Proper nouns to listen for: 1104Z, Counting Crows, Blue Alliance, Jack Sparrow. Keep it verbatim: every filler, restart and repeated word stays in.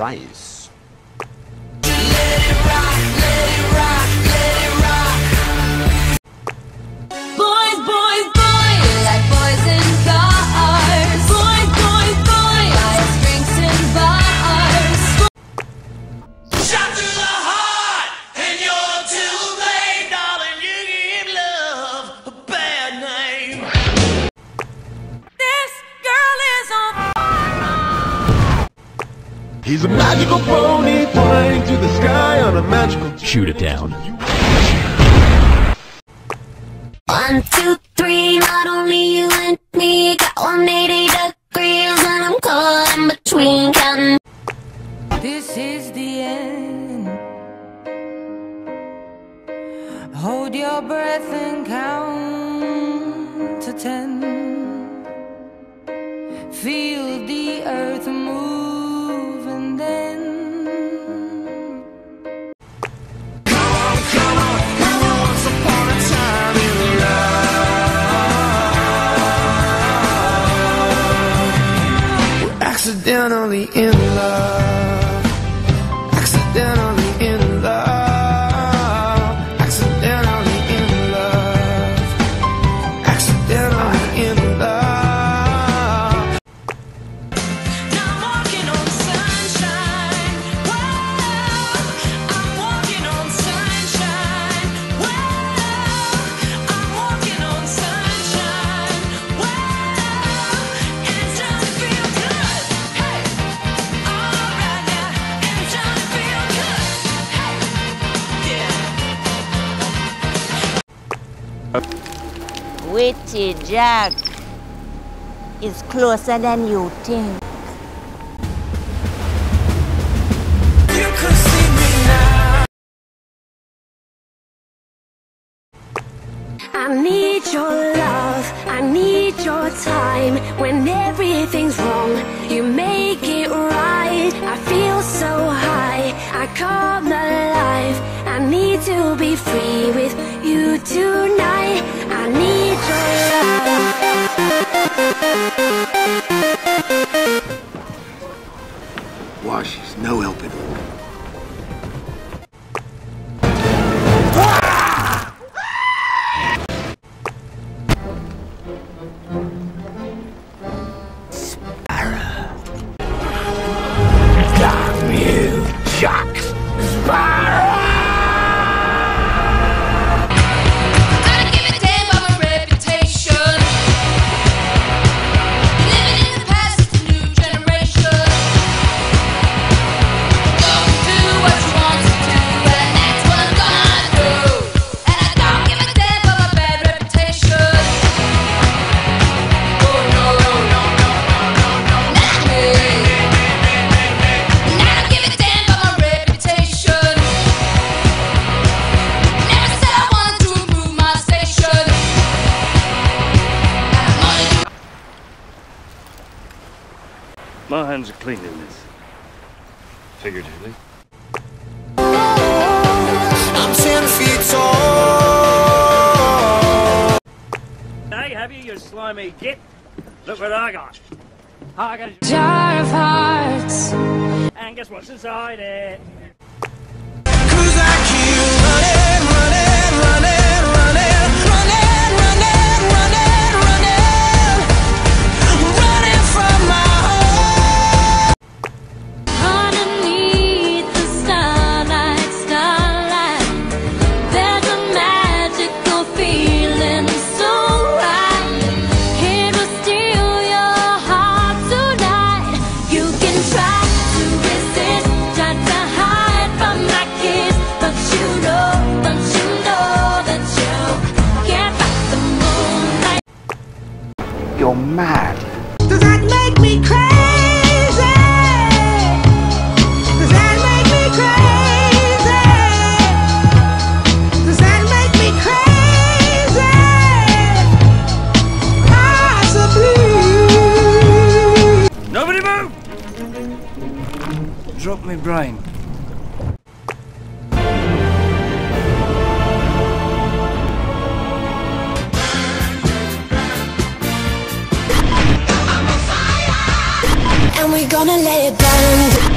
try isso. He's a magical pony flying through the sky on a magical... Shoot it down. One, two, three, not only you and me, got one hundred eighty degrees and I'm caught in between counting. This is the end. Hold your breath and count to ten. Feel the earth move. Accidentally in love, accidentally in love, accidentally in love, accidentally in love. Now I'm walking on sunshine, whoa, I'm walking on sunshine, whoa, I'm walking on sunshine, whoa, and it's time to feel good. Witty Jack is closer than you think. You could see me now. I need your love, I need your time. When everything's wrong, you make it right. I feel so high, I come alive. I need to be free with you tonight. I need your love. Why, she's no help at all. Sparrow. Damn you, Jack Sparrow! My hands are clean in this. Figuratively. I'm ten feet tall. Hey, have you, you slimy git? Look what I got. I got a jar of hearts. And guess what's inside it? Cause I keep running, running, running, running, running, running, running, running, running from my heart. You're mad. Does that make me crazy? Does that make me crazy? Does that make me crazy? Possibly. Nobody move! Drop me brain. We're gonna let it burn.